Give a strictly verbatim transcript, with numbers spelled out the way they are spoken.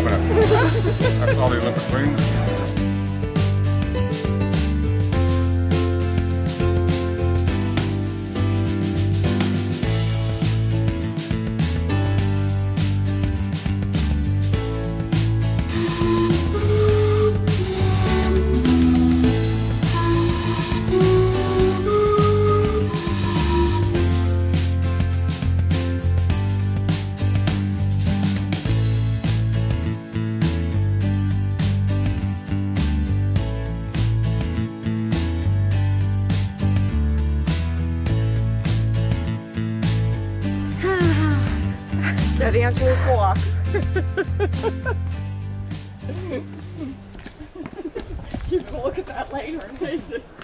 loving it. That's all the Olympic Queens. The answer is walk. You can look at that later and